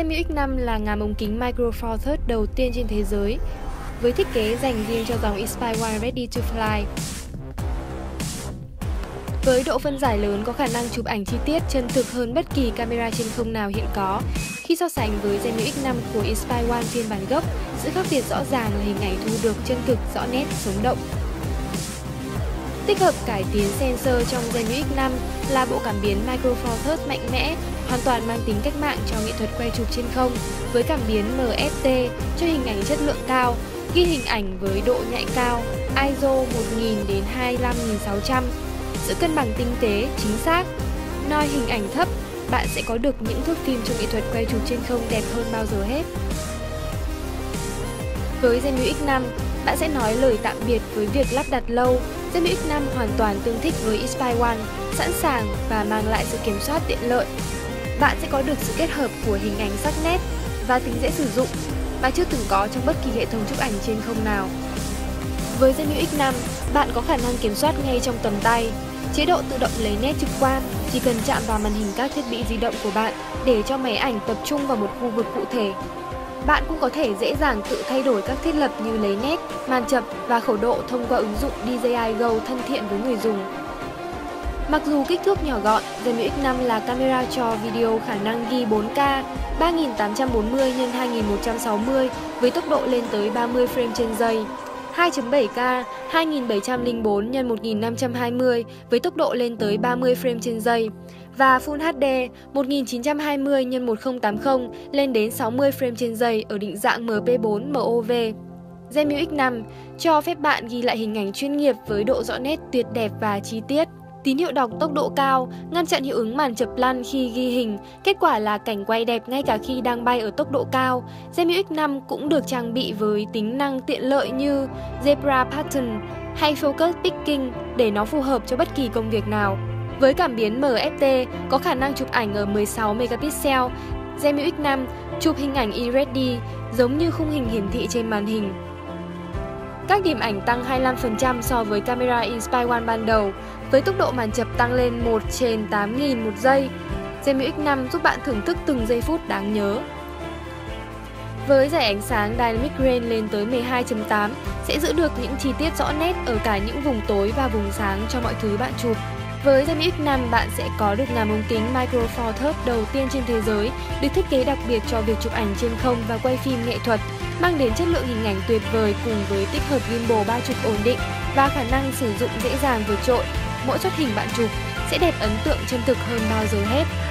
Zenmuse X5 là ngà ống kính Micro Four Thirds đầu tiên trên thế giới, với thiết kế dành riêng cho dòng Inspire 1 Ready to Fly. Với độ phân giải lớn có khả năng chụp ảnh chi tiết chân thực hơn bất kỳ camera trên không nào hiện có. Khi so sánh với Zenmuse X5 của Inspire 1 phiên bản gốc, sự khác biệt rõ ràng là hình ảnh thu được chân thực, rõ nét, sống động. Tích hợp cải tiến sensor trong Zenmuse X5 là bộ cảm biến Micro Four Thirds mạnh mẽ, hoàn toàn mang tính cách mạng cho nghệ thuật quay chụp trên không, với cảm biến MFT cho hình ảnh chất lượng cao, ghi hình ảnh với độ nhạy cao, ISO 1000 đến 25600. Sự cân bằng tinh tế, chính xác, noi hình ảnh thấp, bạn sẽ có được những thước phim trong nghệ thuật quay chụp trên không đẹp hơn bao giờ hết. Với Zenmuse X5, bạn sẽ nói lời tạm biệt với việc lắp đặt lâu. Zenmuse X5 hoàn toàn tương thích với Inspire 1, sẵn sàng và mang lại sự kiểm soát tiện lợi. Bạn sẽ có được sự kết hợp của hình ảnh sắc nét và tính dễ sử dụng mà chưa từng có trong bất kỳ hệ thống chụp ảnh trên không nào. Với Zenmuse X5, bạn có khả năng kiểm soát ngay trong tầm tay. Chế độ tự động lấy nét trực quan, chỉ cần chạm vào màn hình các thiết bị di động của bạn để cho máy ảnh tập trung vào một khu vực cụ thể. Bạn cũng có thể dễ dàng tự thay đổi các thiết lập như lấy nét, màn chập và khẩu độ thông qua ứng dụng DJI GO thân thiện với người dùng. Mặc dù kích thước nhỏ gọn, Zenmuse X5 là camera cho video khả năng ghi 4K 3840 x 2160 với tốc độ lên tới 30 frame trên giây, 2.7K 2704 x 1520 với tốc độ lên tới 30 frame trên giây và Full HD 1920 x 1080 lên đến 60 frame trên giây ở định dạng MP4 MOV. Zenmuse X5 cho phép bạn ghi lại hình ảnh chuyên nghiệp với độ rõ nét tuyệt đẹp và chi tiết. Tín hiệu đọc tốc độ cao, ngăn chặn hiệu ứng màn chập lăn khi ghi hình, kết quả là cảnh quay đẹp ngay cả khi đang bay ở tốc độ cao. Zenmuse X5 cũng được trang bị với tính năng tiện lợi như Zebra Pattern hay Focus Picking để nó phù hợp cho bất kỳ công việc nào. Với cảm biến MFT có khả năng chụp ảnh ở 16 megapixel, Zenmuse X5 chụp hình ảnh eReady giống như khung hình hiển thị trên màn hình. Các điểm ảnh tăng 25% so với camera Inspire 1 ban đầu, với tốc độ màn chập tăng lên 1/8000 một giây. Zenmuse X5 giúp bạn thưởng thức từng giây phút đáng nhớ. Với dải ánh sáng Dynamic Range lên tới 12.8, sẽ giữ được những chi tiết rõ nét ở cả những vùng tối và vùng sáng cho mọi thứ bạn chụp. Với Zenmuse X5, bạn sẽ có được ngàm ống kính Micro Four Thirds đầu tiên trên thế giới, được thiết kế đặc biệt cho việc chụp ảnh trên không và quay phim nghệ thuật, mang đến chất lượng hình ảnh tuyệt vời cùng với tích hợp gimbal 3 trục ổn định và khả năng sử dụng dễ dàng vượt trội. Mỗi shot hình bạn chụp sẽ đẹp ấn tượng, chân thực hơn bao giờ hết.